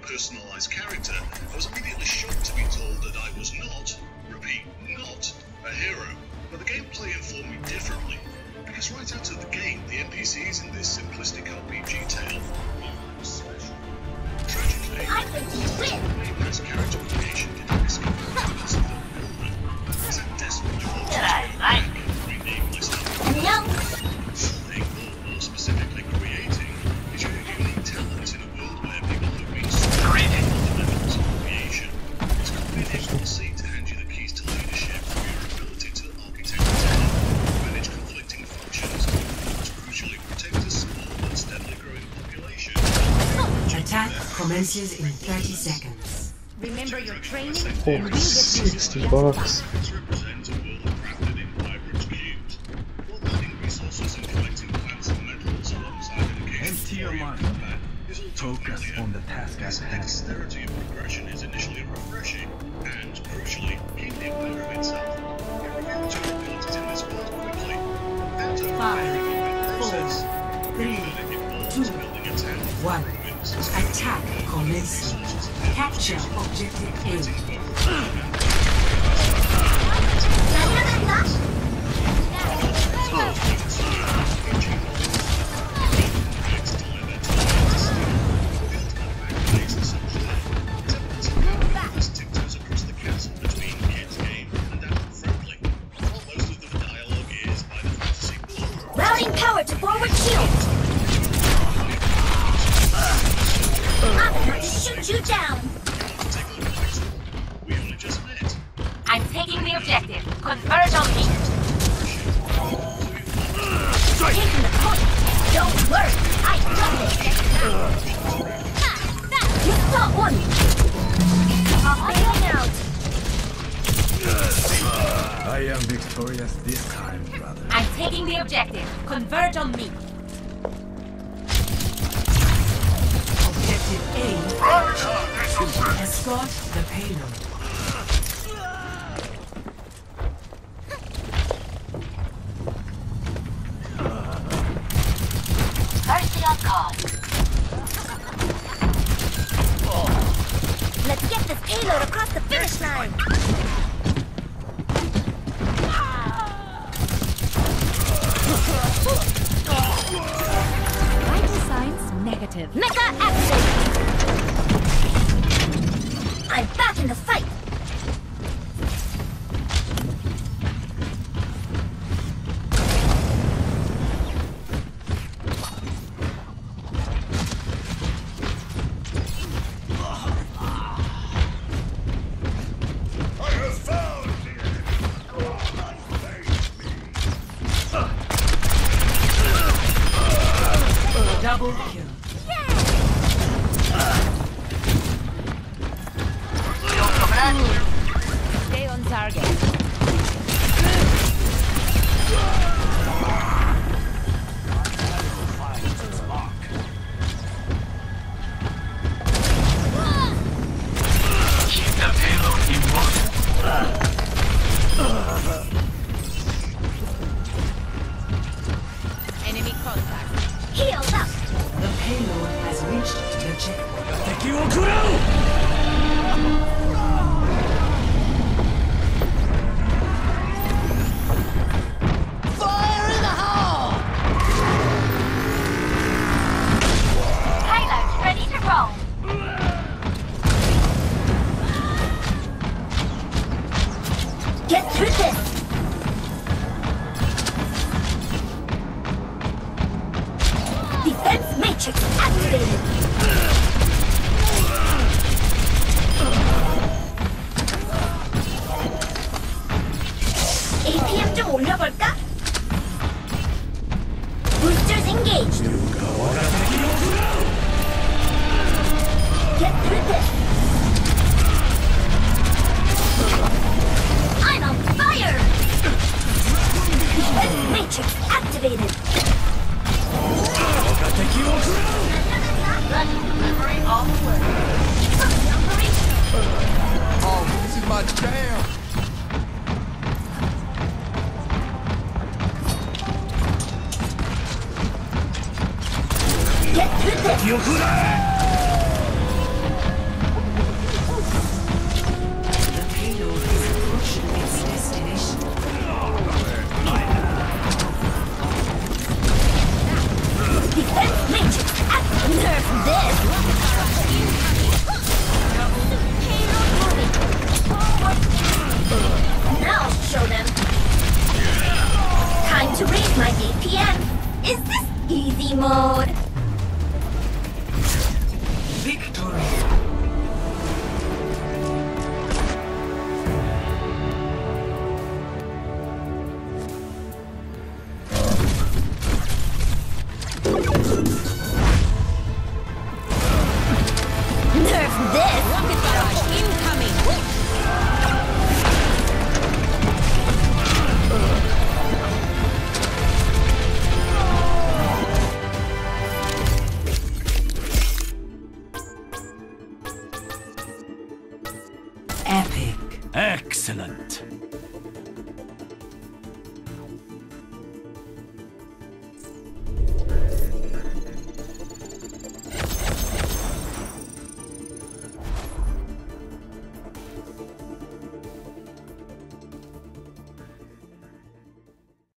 largely personalised character, I was immediately shocked to be told that I was not, repeat, not, a hero. But the gameplay informed me differently, because right out of the gate, the NPCs in this simplistic RPG tale are social. Tragically, the main character creation did not escape the premise of the building. It's a desperate form of renaming myself. Something, or more specifically creating, is your unique talent in a world where people have been screaming on the levels of creation. It's convenient for C to hand you the keys to leadership for your ability to architect the town, manage conflicting functions, and crucially protect a small but steadily growing population. Attack commences in 30 seconds. Remember your training? $60. It represents a world crafted in vibrant cubes, uploading resources and collecting plants and metals alongside education. Empty your mind. Focus on the task at hand. The dexterity of progression is initially refreshing and, crucially, keenly aware of itself. You reveal two abilities in this world quickly, without overbearing the process. 3, 2, 1. Attack commencing. Capture objective A. Tiptoes across the chasm between kids' game and adult friendly. While most of the dialogue is by the fantasy blog. Rallying power to forward shield. Shoot you down! We only just met. I'm taking the objective. Converge on me. Taking the point. Don't worry. I got it. You got one. I am victorious this time, brother. I'm taking the objective. Converge on me. Escort the payload. Mercy on call. Let's get this payload across the finish line. Vital signs negative. Mecha active. I'm back in the fight! Get with it! Epic. Excellent.